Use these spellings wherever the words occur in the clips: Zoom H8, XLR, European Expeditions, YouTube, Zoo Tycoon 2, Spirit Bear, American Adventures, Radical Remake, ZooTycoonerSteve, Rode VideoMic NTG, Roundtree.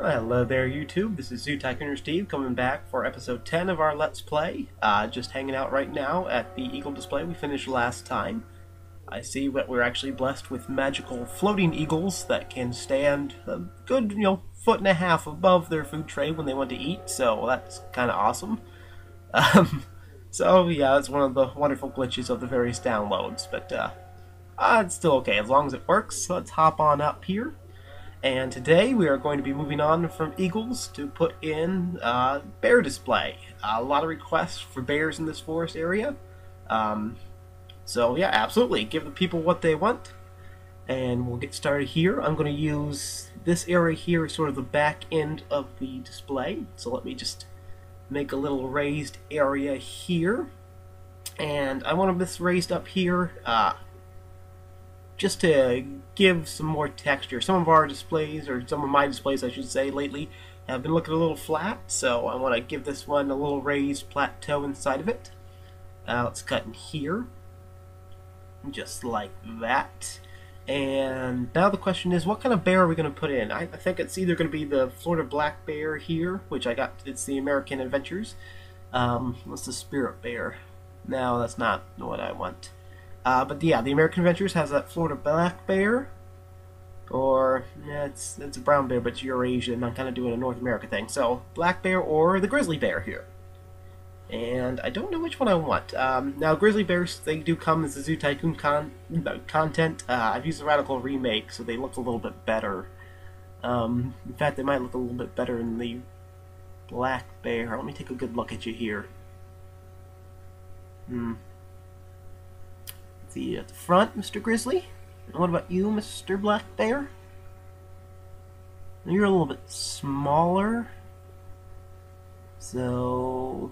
Hello there, YouTube. This is Zoo Tycooner Steve coming back for episode 10 of our Let's Play. Just hanging out right now at the eagle display we finished last time. I see that we're actually blessed with magical floating eagles that can stand a good, foot and a half above their food tray when they want to eat, so that's kind of awesome. So yeah, it's one of the wonderful glitches of the various downloads, but it's still okay as long as it works. Let's hop on up here. And today we are going to be moving on from eagles to put in bear display. A lot of requests for bears in this forest area. So yeah, absolutely. Give the people what they want. And we'll get started here. I'm going to use this area here as sort of the back end of the display. So let me just make a little raised area here. And I want this raised up here. Just to give some more texture. Some of our displays, or some of my displays I should say, lately have been looking a little flat, so I want to give this one a little raised plateau inside of it. Let's cut in here, just like that. And now the question is, what kind of bear are we going to put in? I think it's either going to be the Florida black bear here, which I got, it's the American Adventures. What's the Spirit Bear? No, that's not what I want. But yeah, the American Adventures has that Florida black bear, or yeah, it's a brown bear, but it's Eurasian. I'm kind of doing a North America thing, so black bear or the grizzly bear here. And I don't know which one I want. Now grizzly bears, they do come as the Zoo Tycoon content. I've used the Radical Remake, so they look a little bit better. In fact, they might look a little bit better than the black bear. Let me take a good look at you here. See at the front, Mr. Grizzly. And what about you, Mr. Black Bear? You're a little bit smaller. So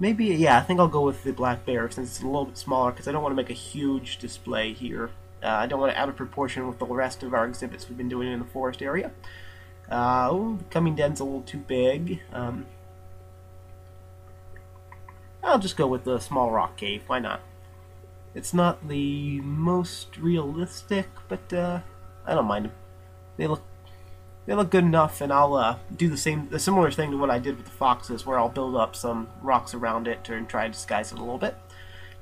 maybe, yeah, I think I'll go with the Black Bear since it's a little bit smaller, because I don't want to make a huge display here. I don't want it out of proportion with the rest of our exhibits we've been doing in the forest area. The coming den's a little too big. I'll just go with the small rock cave, why not? It's not the most realistic, but I don't mind them. They look good enough, and I'll do a similar thing to what I did with the foxes, where I'll build up some rocks around it and try to disguise it a little bit.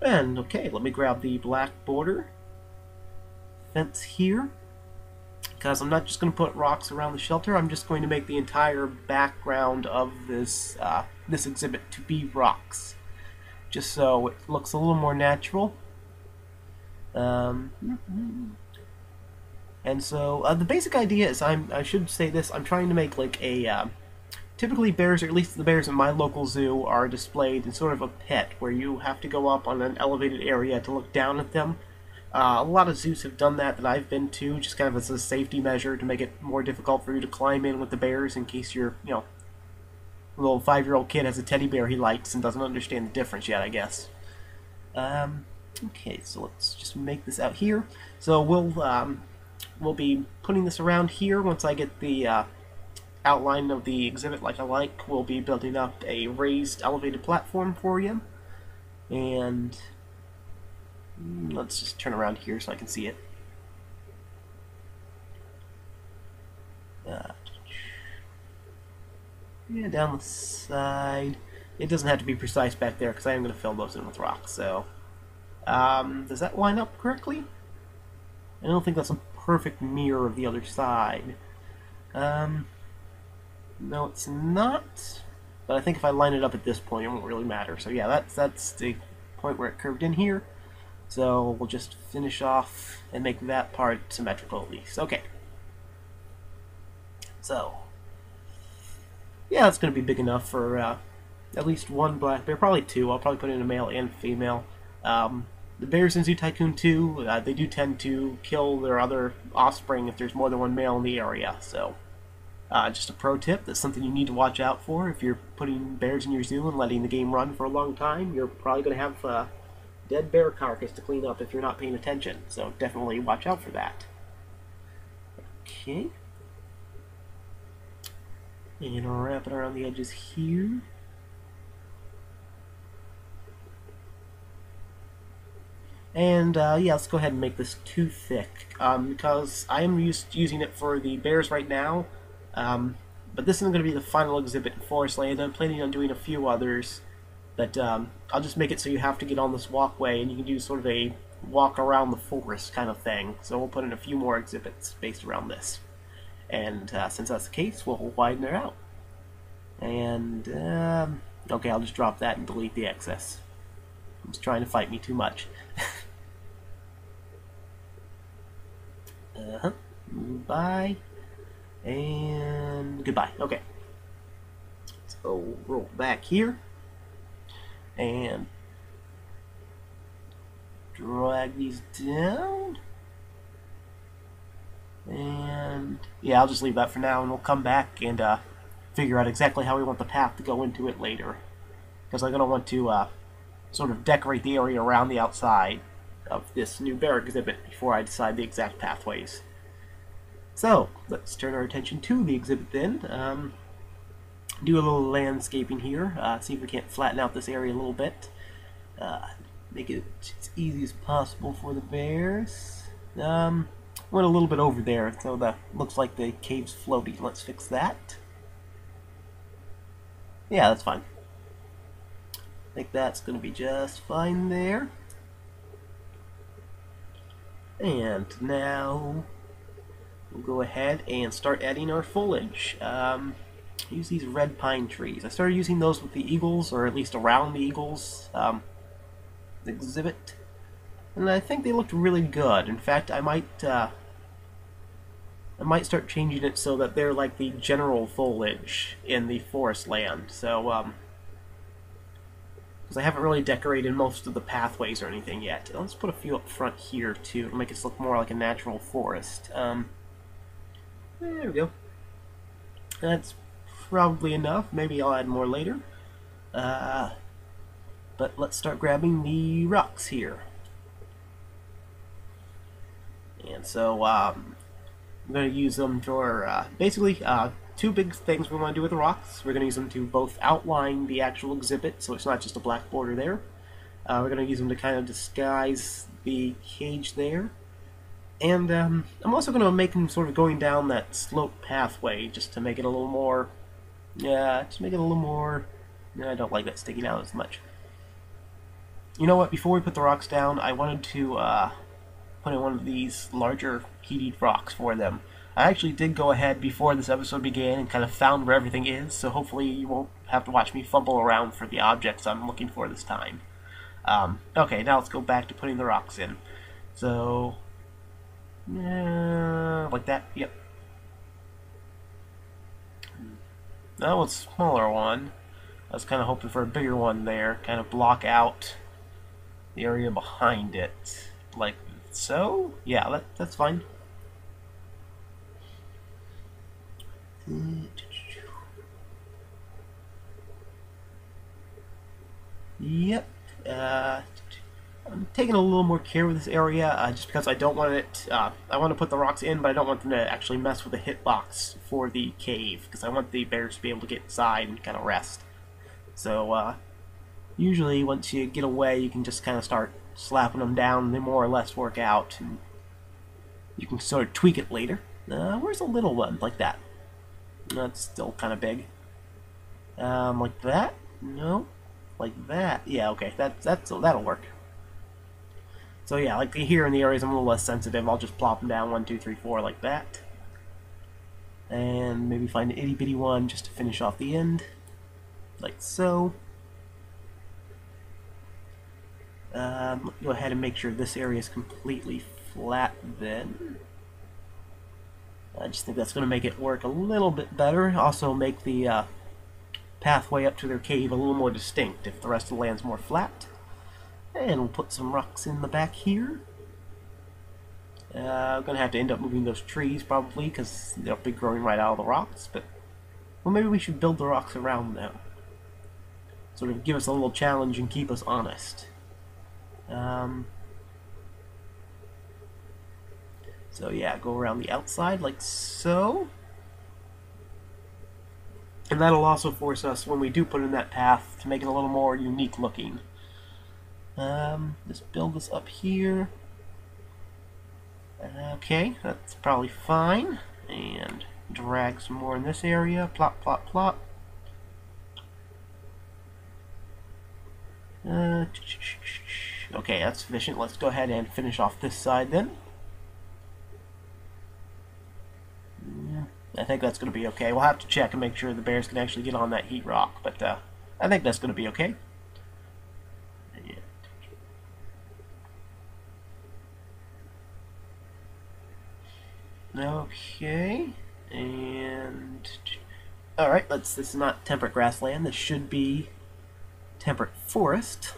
And okay, let me grab the black border fence here, because I'm not just going to put rocks around the shelter. I'm just going to make the entire background of this this exhibit to be rocks, just so it looks a little more natural. And so the basic idea is, I should say this, I'm trying to make like a typically bears, or at least the bears in my local zoo, are displayed in sort of a pit where you have to go up on an elevated area to look down at them. A lot of zoos have done that I've been to, just kind of as a safety measure to make it more difficult for you to climb in with the bears, in case you're, a little 5-year-old kid has a teddy bear he likes and doesn't understand the difference yet, I guess. Okay, so let's just make this out here. So we'll be putting this around here. Once I get the outline of the exhibit like I like, we'll be building up a raised, elevated platform for you. And let's just turn around here so I can see it. Yeah, down the side. It doesn't have to be precise back there, because I am going to fill those in with rocks, so... does that line up correctly? I don't think that's a perfect mirror of the other side. No, it's not. But I think if I line it up at this point, it won't really matter. So yeah, that's the point where it curved in here. So we'll just finish off and make that part symmetrical at least. Okay. So... yeah, it's going to be big enough for at least one black bear, probably two. I'll probably put in a male and female. The bears in Zoo Tycoon 2, they do tend to kill their other offspring if there's more than one male in the area. So, just a pro tip, that's something you need to watch out for. If you're putting bears in your zoo and letting the game run for a long time, you're probably going to have a dead bear carcass to clean up if you're not paying attention. So definitely watch out for that. Okay. And wrap it around the edges here. And yeah, let's go ahead and make this too thick, because I am using it for the bears right now. But this isn't going to be the final exhibit in Forest Land. I'm planning on doing a few others. But I'll just make it so you have to get on this walkway and you can do sort of a walk around the forest kind of thing. So we'll put in a few more exhibits based around this. And since that's the case, we'll widen it out. And, okay, I'll just drop that and delete the excess. It's trying to fight me too much. Bye. And goodbye. Okay. So, roll back here. And drag these down. And yeah, I'll just leave that for now, and we'll come back and figure out exactly how we want the path to go into it later. Because I'm going to want to sort of decorate the area around the outside of this new bear exhibit before I decide the exact pathways. So, let's turn our attention to the exhibit then. Do a little landscaping here, see if we can't flatten out this area a little bit. Make it as easy as possible for the bears. Went a little bit over there, so that looks like the cave's floaty. Let's fix that. Yeah, that's fine. I think that's going to be just fine there. And now we'll go ahead and start adding our foliage. Use these red pine trees. I started using those with the eagles, or at least around the eagles exhibit, and I think they looked really good. In fact, I might start changing it so that they're like the general foliage in the forest land. So, because I haven't really decorated most of the pathways or anything yet. Let's put a few up front here too to make it look more like a natural forest. There we go. That's probably enough. Maybe I'll add more later. But let's start grabbing the rocks here. And so I'm going to use them for basically two big things we want to do with the rocks. We're going to use them to both outline the actual exhibit, so it's not just a black border there. We're going to use them to kind of disguise the cage there. And I'm also going to make them sort of going down that slope pathway just to make it a little more... Yeah, just make it a little more... No, I don't like that sticking out as much. You know what, before we put the rocks down, I wanted to put in one of these larger heated rocks for them. I actually did go ahead before this episode began and kind of found where everything is, so hopefully you won't have to watch me fumble around for the objects I'm looking for this time. Okay, now let's go back to putting the rocks in. So, yeah, like that, yep. That was a smaller one. I was kind of hoping for a bigger one there, kind of block out the area behind it, like so. Yeah, that's fine. Yep. I'm taking a little more care with this area, just because I don't want it. I want to put the rocks in, but I don't want them to actually mess with the hitbox for the cave, because I want the bears to be able to get inside and kind of rest. So. Usually, once you get away, you can just kind of start slapping them down, and they more or less work out, and you can sort of tweak it later. Where's a little one? Like that. That's still kind of big. Like that? No? Like that? Yeah, okay, that'll work. So yeah, like here in the areas I'm a little less sensitive, I'll just plop them down 1, 2, 3, 4 like that. And maybe find an itty-bitty one just to finish off the end. Like so. Go ahead and make sure this area is completely flat then. I just think that's going to make it work a little bit better. Also make the pathway up to their cave a little more distinct if the rest of the land's more flat. And we'll put some rocks in the back here. I'm going to have to end up moving those trees probably because they'll be growing right out of the rocks. But well, maybe we should build the rocks around them. Sort of give us a little challenge and keep us honest. So yeah, go around the outside like so, and that'll also force us when we do put in that path to make it a little more unique looking. Let's build this up here. Okay, that's probably fine. And Drag some more in this area. Plop, plop, plop. Okay, that's sufficient. Let's go ahead and finish off this side then. Yeah, I think that's going to be okay. We'll have to check and make sure the bears can actually get on that heat rock, but I think that's going to be okay. Yeah. Okay, and alright, let's, this is not temperate grassland, this should be temperate forest.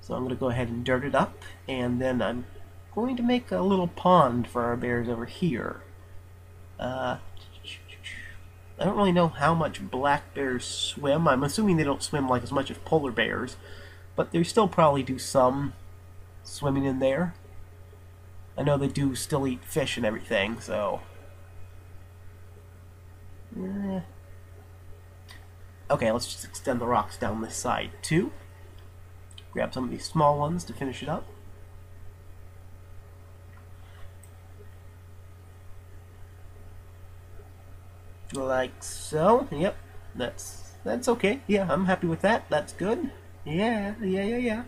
So I'm going to go ahead and dirt it up, and then I'm going to make a little pond for our bears over here. I don't really know how much black bears swim. I'm assuming they don't swim like as much as polar bears, but they still probably do some swimming in there. I know they do still eat fish and everything, so... Okay, let's just extend the rocks down this side too. Grab some of these small ones to finish it up. Like so. Yep. That's okay. Yeah, I'm happy with that. That's good. Yeah. And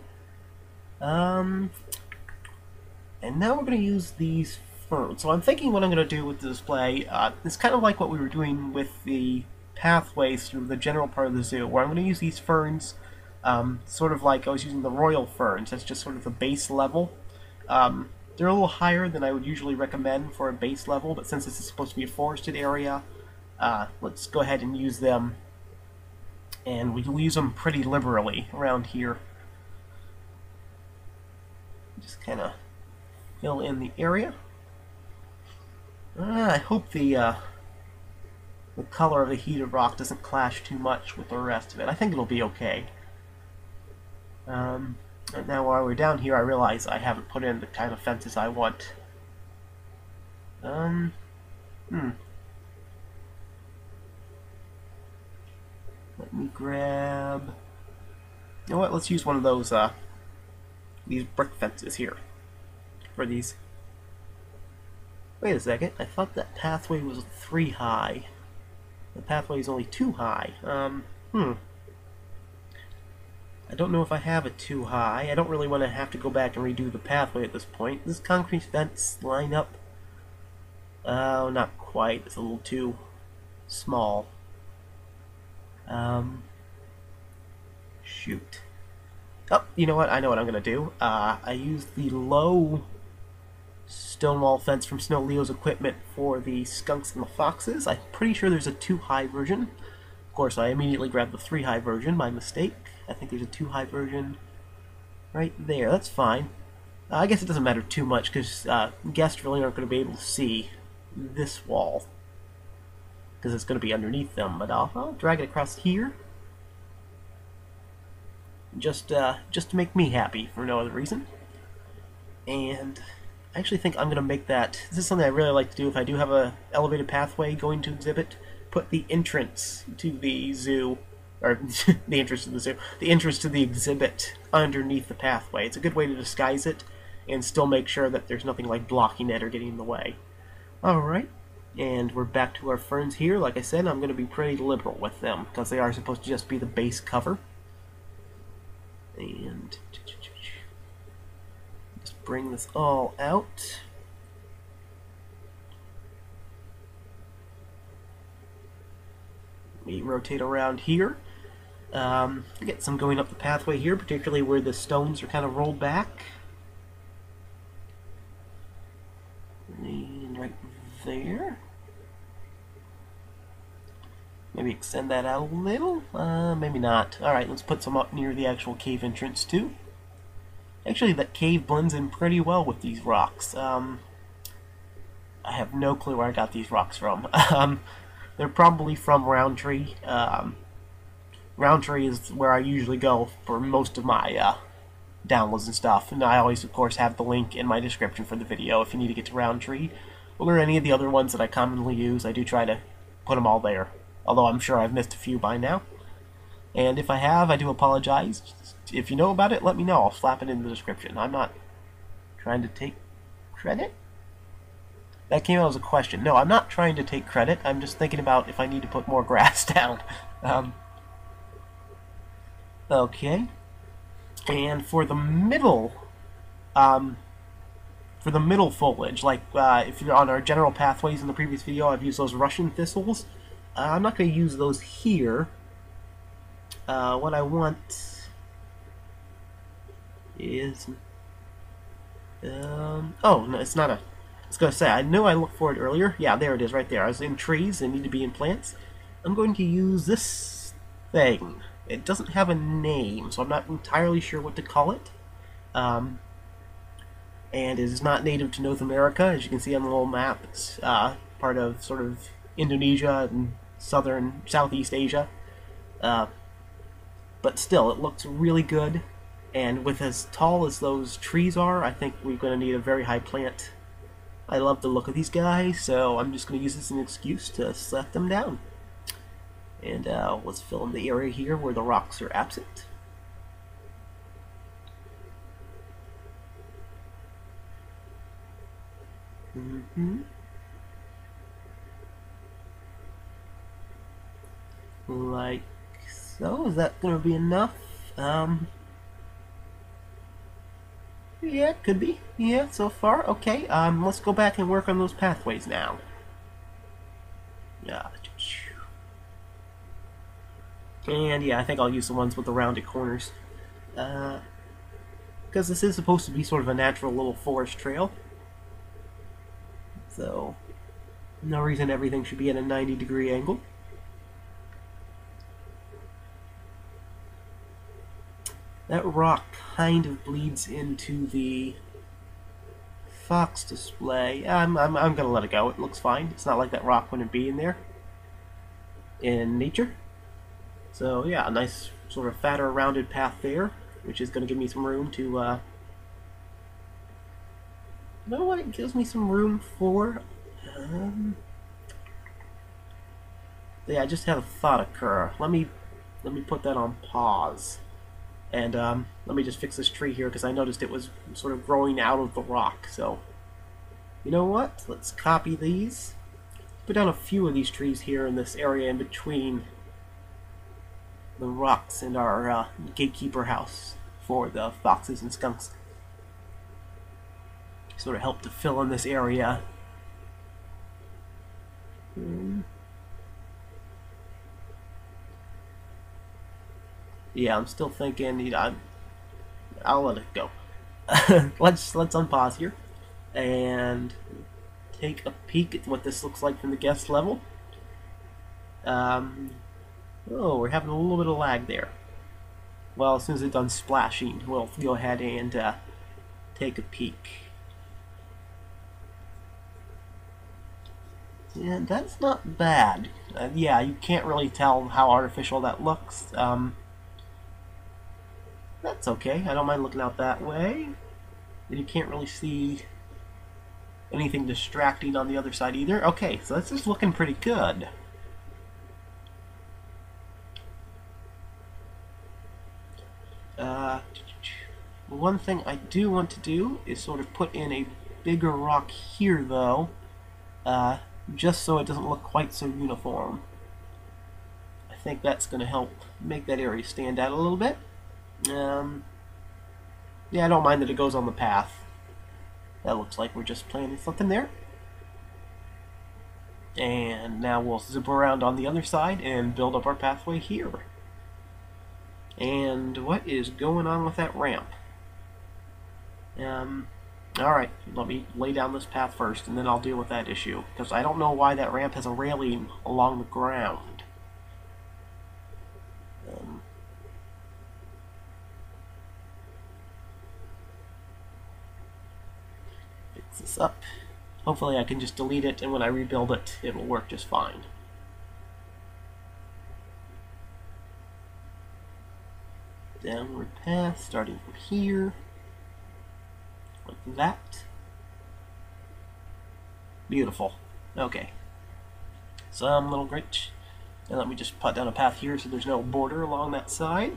now we're going to use these ferns. So I'm thinking what I'm going to do with the display, it's kind of like what we were doing with the pathways through the general part of the zoo, where I'm going to use these ferns sort of like I was using the royal ferns. That's just sort of the base level. They're a little higher than I would usually recommend for a base level, but since this is supposed to be a forested area, let's go ahead and use them. And we'll use them pretty liberally around here. Just kind of fill in the area. I hope the color of the heated rock doesn't clash too much with the rest of it. I think it'll be okay. And now while we're down here, I realize I haven't put in the kind of fences I want. Let me grab... You know what, let's use one of those, these brick fences here. For these... Wait a second, I thought that pathway was 3 high. The pathway is only 2 high. I don't know if I have it too high. I don't really want to have to go back and redo the pathway at this point. Does concrete fence line up? Oh, not quite. It's a little too small. Shoot. Oh, you know what? I know what I'm going to do. I used the low stonewall fence from Snow Leo's equipment for the skunks and the foxes. I'm pretty sure there's a 2-high version. Of course, I immediately grabbed the 3-high version, my mistake. I think there's a 2-high version right there. That's fine. I guess it doesn't matter too much because guests really aren't going to be able to see this wall because it's going to be underneath them. But I'll drag it across here just to make me happy for no other reason. And I actually think I'm going to make that. This is something I really like to do if I do have a elevated pathway going to exhibit. Put the entrance to the zoo. Or the entrance to the zoo, the entrance to the exhibit underneath the pathway. It's a good way to disguise it and still make sure that there's nothing like blocking it or getting in the way. Alright, and we're back to our ferns here. Like I said, I'm going to be pretty liberal with them because they are supposed to just be the base cover. And just bring this all out. Let me rotate around here. Get some going up the pathway here, particularly where the stones are kind of rolled back. And right there. Maybe extend that out a little? Maybe not. Alright, let's put some up near the actual cave entrance too. Actually, that cave blends in pretty well with these rocks. I have no clue where I got these rocks from. They're probably from Roundtree. Roundtree is where I usually go for most of my downloads and stuff, and I always, of course, have the link in my description for the video if you need to get to Roundtree, or any of the other ones that I commonly use. I do try to put them all there, although I'm sure I've missed a few by now. And if I have, I do apologize. If you know about it, let me know. I'll slap it in the description. I'm not trying to take credit. That came out as a question. No, I'm not trying to take credit. I'm just thinking about if I need to put more grass down. Okay. And for the middle foliage, like if you're on our general pathways in the previous video, I've used those Russian thistles. I'm not going to use those here. What I want is... oh, no, it's not a... I was going to say, I knew I looked for it earlier. Yeah, there it is right there. I was in trees. They need to be in plants. I'm going to use this thing. It doesn't have a name, so I'm not entirely sure what to call it. And it is not native to North America. As you can see on the little map, it's part of sort of Indonesia and Southeast Asia. But still, it looks really good, and with as tall as those trees are, I think we're going to need a very high plant. I love the look of these guys, so I'm just going to use this as an excuse to set them down. And let's fill in the area here where the rocks are absent. Like so. Is that going to be enough? Yeah, it could be. Yeah, so far. Okay, let's go back and work on those pathways now. And yeah, I think I'll use the ones with the rounded corners. Because this is supposed to be sort of a natural little forest trail. So, no reason everything should be at a 90-degree angle. That rock kind of bleeds into the fox display. I'm gonna let it go. It looks fine. It's not like that rock wouldn't be in there in nature. So yeah, a nice sort of fatter rounded path there, which is going to give me some room to, you know what it gives me some room for? Yeah, I just had a thought occur. Let me put that on pause. And let me just fix this tree here because I noticed it was sort of growing out of the rock. So, you know what? Let's copy these. Put down a few of these trees here in this area in between the rocks and our gatekeeper house for the foxes and skunks. Sort of help to fill in this area. Yeah, I'm still thinking. You know, I'll let it go. let's unpause here and take a peek at what this looks like from the guest level. Oh, we're having a little bit of lag there. Well, as soon as it's done splashing, we'll go ahead and take a peek. Yeah, that's not bad. Yeah, you can't really tell how artificial that looks. That's okay. I don't mind looking out that way. And you can't really see anything distracting on the other side either. Okay, so this is looking pretty good. One thing I do want to do is sort of put in a bigger rock here, though, just so it doesn't look quite so uniform. I think that's going to help make that area stand out a little bit. Yeah, I don't mind that it goes on the path. That looks like we're just planting something there. And now we'll zip around on the other side and build up our pathway here. And what is going on with that ramp? Alright, let me lay down this path first, and then I'll deal with that issue. Because I don't know why that ramp has a railing along the ground. Fix this up. Hopefully I can just delete it, and when I rebuild it, it will work just fine. Downward path starting from here, like that. Beautiful. Okay. Some little glitch. And let me just put down a path here so there's no border along that side.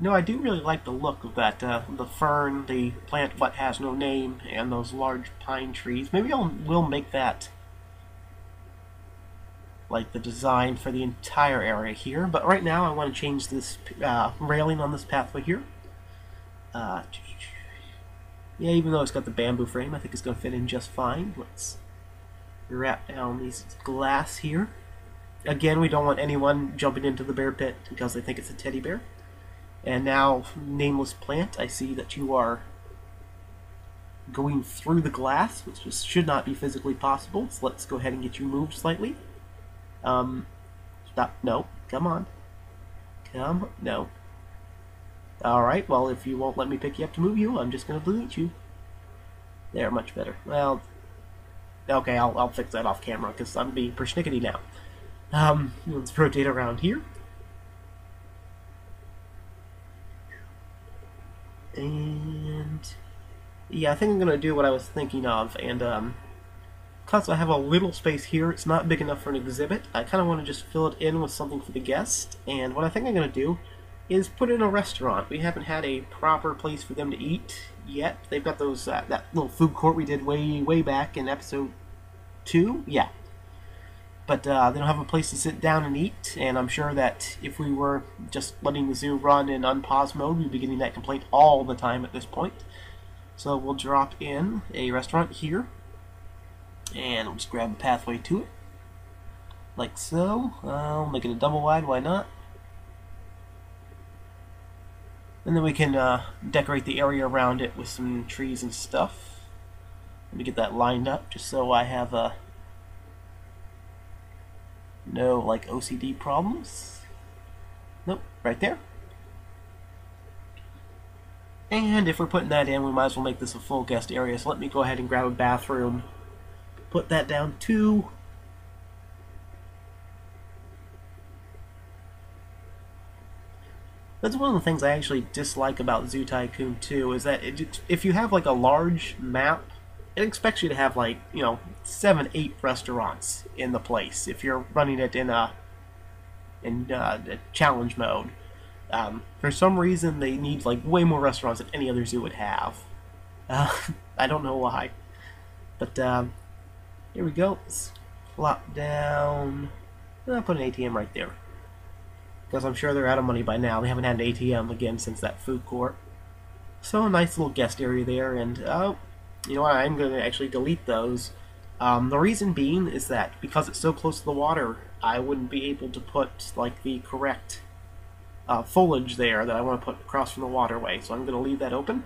No, I do really like the look of that, the fern, the plant what has no name, and those large pine trees. Maybe we'll make that like the design for the entire area here, but right now I want to change this railing on this pathway here. Yeah, even though it's got the bamboo frame, I think it's going to fit in just fine. Let's wrap down these glass here. Again, we don't want anyone jumping into the bear pit because they think it's a teddy bear. And now, nameless plant, I see that you are going through the glass, which just should not be physically possible, so let's go ahead and get you moved slightly. Stop. No. Come on. Come. No. Alright, well, if you won't let me pick you up to move you, I'm just going to delete you. There, much better. Well, okay, I'll fix that off camera, because I'm being persnickety now. Let's rotate around here. And yeah, I think I'm going to do what I was thinking of, and because I have a little space here, it's not big enough for an exhibit. I kind of want to just fill it in with something for the guests, and what I think I'm going to do is put in a restaurant. We haven't had a proper place for them to eat yet. They've got those that little food court we did way back in episode 2, yeah. But they don't have a place to sit down and eat, and I'm sure that if we were just letting the zoo run in unpause mode, we'd be getting that complaint all the time at this point. So we'll drop in a restaurant here, and we'll just grab a pathway to it, like so. I'll make it a double wide, why not? And then we can decorate the area around it with some trees and stuff. Let me get that lined up, just so I have a no, like, OCD problems. Nope, right there. And if we're putting that in, we might as well make this a full guest area, so let me go ahead and grab a bathroom. Put that down too. That's one of the things I actually dislike about Zoo Tycoon 2, is that if you have, like, a large map, it expects you to have, like, you know, 7-8 restaurants in the place if you're running it in challenge mode. For some reason, they need, like, way more restaurants than any other zoo would have. I don't know why. But here we go. Let's flop down. And I'll put an ATM right there, because I'm sure they're out of money by now. They haven't had an ATM again since that food court. So a nice little guest area there, and you know what, I'm going to actually delete those. The reason being is that because it's so close to the water, I wouldn't be able to put, like, the correct foliage there that I want to put across from the waterway, so I'm going to leave that open.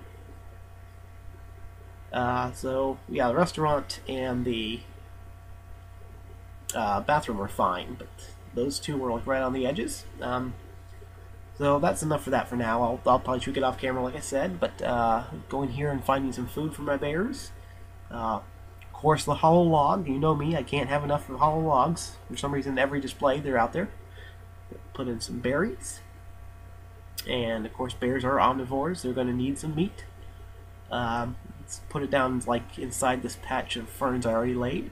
So, yeah, the restaurant and the bathroom are fine, but those two were, like, right on the edges. So that's enough for that for now. I'll probably shoot it off camera like I said, but going here and finding some food for my bears. Of course, the hollow log. You know me, I can't have enough of hollow logs. For some reason, every display, they're out there. Put in some berries. And of course, bears are omnivores. They're going to need some meat. Let's put it down, like, inside this patch of ferns I already laid.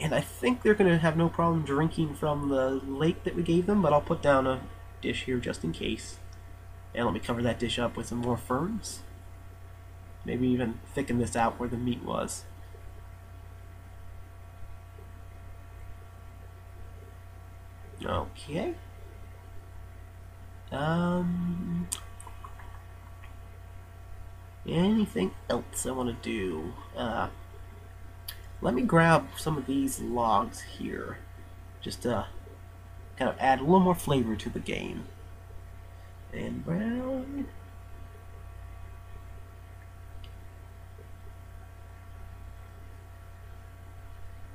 And I think they're going to have no problem drinking from the lake that we gave them, but I'll put down a dish here just in case. And let me cover that dish up with some more ferns. Maybe even thicken this out where the meat was. Okay. Anything else I want to do? Let me grab some of these logs here. Just kind of add a little more flavor to the game. And brown.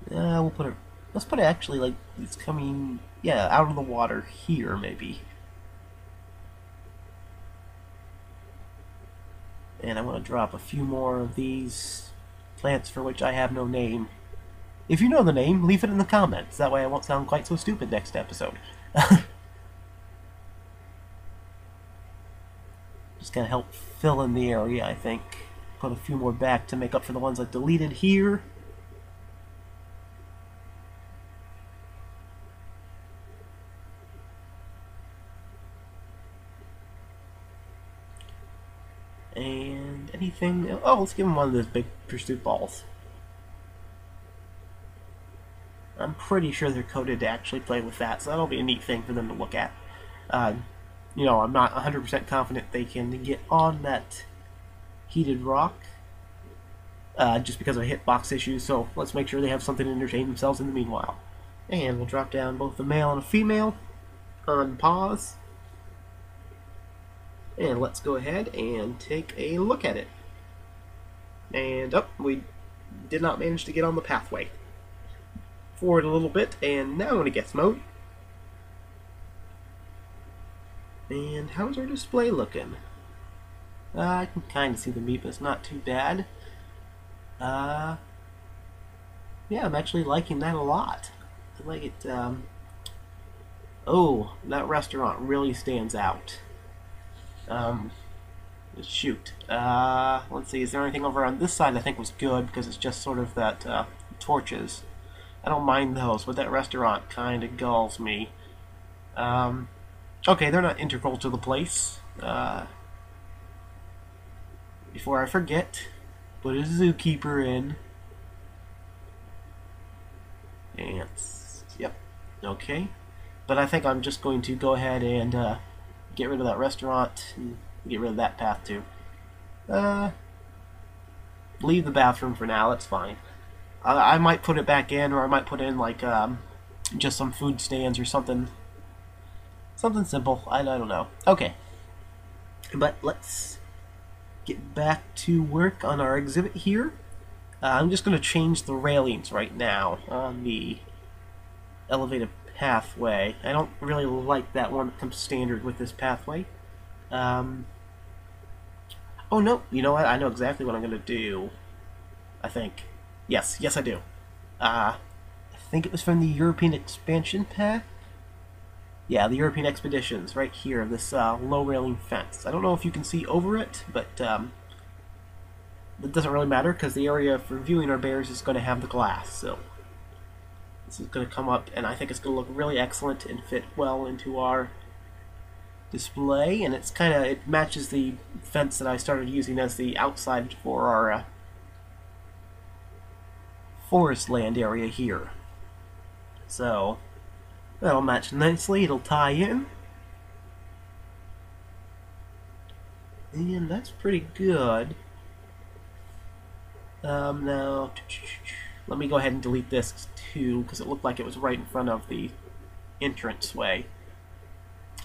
We'll put it. Let's put it actually like it's coming, yeah, out of the water here maybe. And I want to drop a few more of these plants for which I have no name. If you know the name, leave it in the comments. That way I won't sound quite so stupid next episode. Just gonna help fill in the area, I think. Put a few more back to make up for the ones I deleted here. And anything else? Oh, let's give him one of those big pursuit balls. I'm pretty sure they're coded to actually play with that, so that'll be a neat thing for them to look at. You know, I'm not 100% confident they can get on that heated rock just because of hitbox issues, so let's make sure they have something to entertain themselves in the meanwhile. And we'll drop down both a male and a female on pause. And let's go ahead and take a look at it. And, oh, we did not manage to get on the pathway. Forward a little bit, and now into guest mode. And how's our display looking? I can kind of see the meat, but it's not too bad. Yeah, I'm actually liking that a lot. I like it. Oh, that restaurant really stands out. Shoot. Let's see, is there anything over on this side I think was good, because it's just sort of that, torches. I don't mind those, but that restaurant kind of galls me. Okay, they're not integral to the place. Before I forget, put a zookeeper in. Ants. Yep. Okay. But I think I'm just going to go ahead and get rid of that restaurant and get rid of that path too. Leave the bathroom for now. That's fine. I might put it back in, or I might put in like just some food stands or something. Something simple. I don't know. Okay. But let's get back to work on our exhibit here. I'm just going to change the railings right now on the elevated pathway. I don't really like that one that comes standard with this pathway. Oh no, you know what? I know exactly what I'm going to do, I think. Yes, yes I do. I think it was from the European Expansion pack. Yeah, the European Expeditions, right here, this low railing fence. I don't know if you can see over it, but it doesn't really matter because the area for viewing our bears is going to have the glass, so this is going to come up, and I think it's going to look really excellent and fit well into our display, and it's kind of, it matches the fence that I started using as the outside for our forest land area here. So that'll match nicely, it'll tie in. And that's pretty good. Now, let me go ahead and delete this too, because it looked like it was right in front of the entranceway.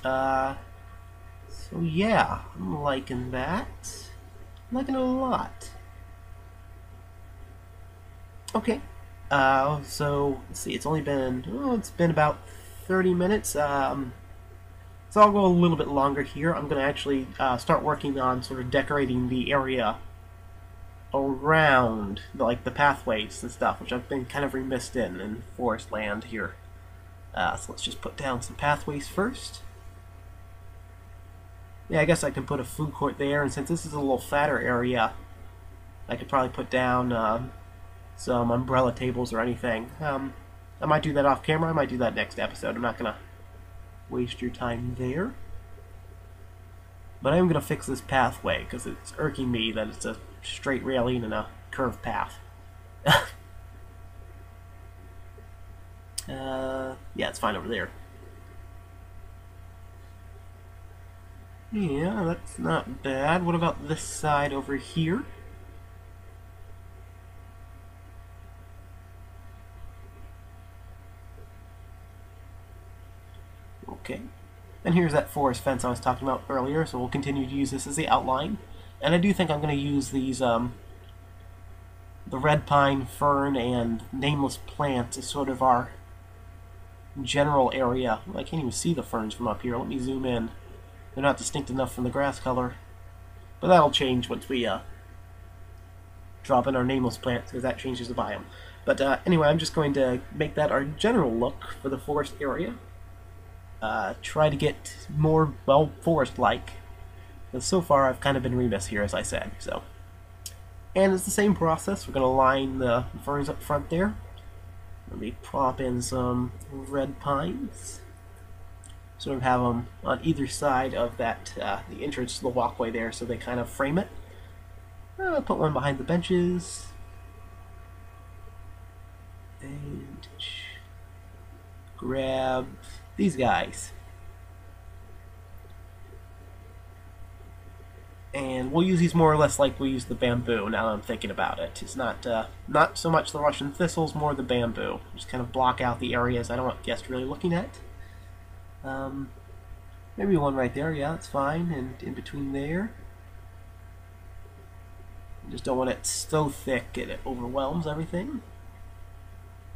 So yeah, I'm liking that. I'm liking it a lot. Okay. So, let's see, it's only been, oh, it's been about 30 minutes, so I'll go a little bit longer here. I'm going to actually start working on sort of decorating the area around, like, the pathways and stuff, which I've been kind of remiss in forest land here. So let's just put down some pathways first. Yeah, I guess I can put a food court there, and since this is a little fatter area, I could probably put down some umbrella tables or anything. I might do that off camera, I might do that next episode. I'm not going to waste your time there. But I am going to fix this pathway, because it's irking me that it's a straight railing and a curved path. Yeah, it's fine over there. Yeah, that's not bad. What about this side over here? Okay, and here's that forest fence I was talking about earlier, so we'll continue to use this as the outline. And I do think I'm going to use these, the red pine, fern, and nameless plants as sort of our general area. I can't even see the ferns from up here. Let me zoom in. They're not distinct enough from the grass color. But that'll change once we drop in our nameless plants, because that changes the biome. But anyway, I'm just going to make that our general look for the forest area. Try to get more, well, forest-like. And so far I've kind of been remiss here, as I said, so. And it's the same process. We're going to line the ferns up front there. Let me prop in some red pines. Sort of have them on either side of that, the entrance to the walkway there, so they kind of frame it. Put one behind the benches. And grab these guys. And we'll use these more or less like we use the bamboo, now that I'm thinking about it. It's not so much the Russian thistles, more the bamboo. Just kind of block out the areas I don't want guests really looking at. Maybe one right there, yeah, that's fine. And in between there. Just don't want it so thick that it overwhelms everything.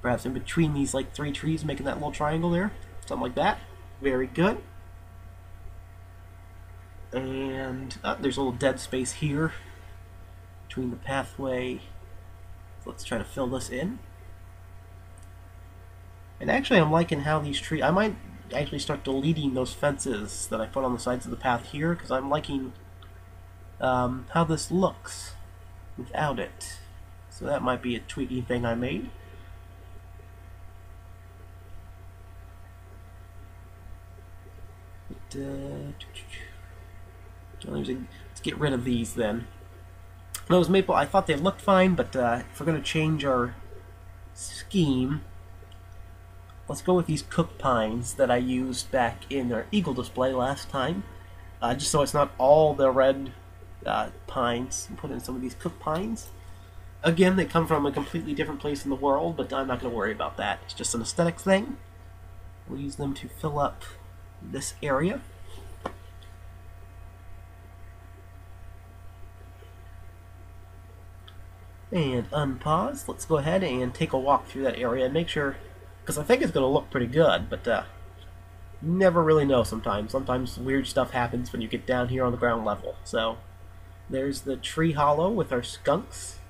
Perhaps in between these like three trees, making that little triangle there. Something like that. Very good. And there's a little dead space here between the pathway. So let's try to fill this in. And actually I'm liking how these trees... I might actually start deleting those fences that I put on the sides of the path here, because I'm liking how this looks without it. So that might be a tweaking thing I made. But, let's get rid of these then. Those maple, I thought they looked fine, but if we're going to change our scheme, let's go with these cook pines that I used back in our eagle display last time. Just so it's not all the red pines, and put in some of these cook pines. Again, they come from a completely different place in the world, but I'm not going to worry about that. It's just an aesthetics thing. We'll use them to fill up this area. And unpause. Let's go ahead and take a walk through that area and make sure, because I think it's going to look pretty good, but never really know sometimes. Sometimes weird stuff happens when you get down here on the ground level. So there's the tree hollow with our skunks,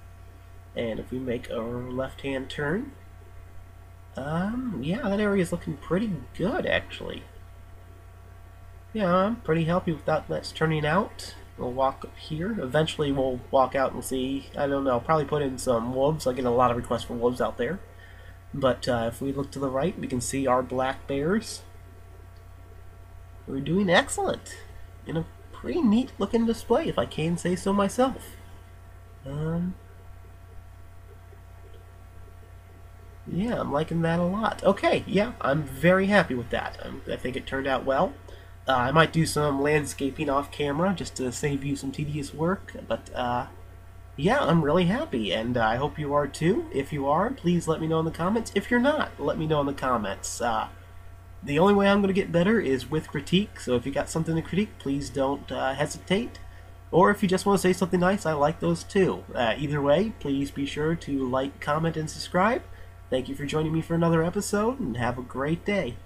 and if we make a left-hand turn, yeah, that area is looking pretty good actually. Yeah, I'm pretty happy with that. That's turning out. We'll walk up here. Eventually we'll walk out and see, I don't know, probably put in some wolves. I get a lot of requests for wolves out there. But if we look to the right, we can see our black bears. We're doing excellent in a pretty neat looking display, if I can say so myself. Yeah, I'm liking that a lot. Okay, yeah, I'm very happy with that. I think it turned out well. I might do some landscaping off camera just to save you some tedious work, but yeah, I'm really happy, and I hope you are too. If you are, please let me know in the comments. If you're not, let me know in the comments. The only way I'm going to get better is with critique, so if you got something to critique, please don't hesitate. Or if you just want to say something nice, I like those too. Either way, please be sure to like, comment, and subscribe. Thank you for joining me for another episode, and have a great day.